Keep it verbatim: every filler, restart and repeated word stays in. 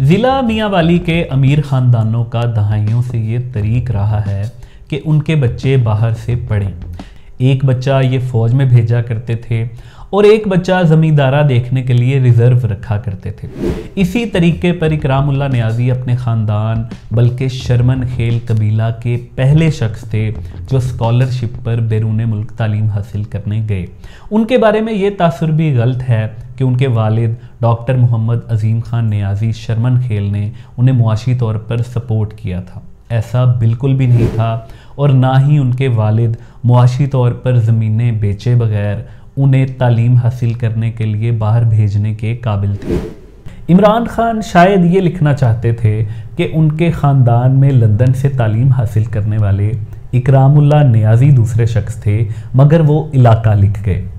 ज़िला मियांवाली के अमीर ख़ानदानों का दहाइयों से ये तरीक़ रहा है कि उनके बच्चे बाहर से पढ़ें। एक बच्चा ये फ़ौज में भेजा करते थे और एक बच्चा ज़मींदारा देखने के लिए रिज़र्व रखा करते थे। इसी तरीके पर इकरामुल्लाह नियाज़ी अपने ख़ानदान बल्कि शर्मनखेल कबीला के पहले शख्स थे जो स्कॉलरशिप पर बैरून मुल्क तालीम हासिल करने गए। उनके बारे में ये तासुर भी गलत है कि उनके वालिद डॉक्टर मोहम्मद अजीम ख़ान नियाज़ी शर्मनखेल ने उन्हें मुआशी तौर पर सपोर्ट किया था। ऐसा बिल्कुल भी नहीं था और ना ही उनके वालिद मुआशी तौर पर ज़मीनें बेचे बगैर उन्हें तालीम हासिल करने के लिए बाहर भेजने के काबिल थे। इमरान ख़ान शायद ये लिखना चाहते थे कि उनके ख़ानदान में लंदन से तालीम हासिल करने वाले इकरामुल्लाह नियाज़ी दूसरे शख्स थे, मगर वो इलाका लिख गए।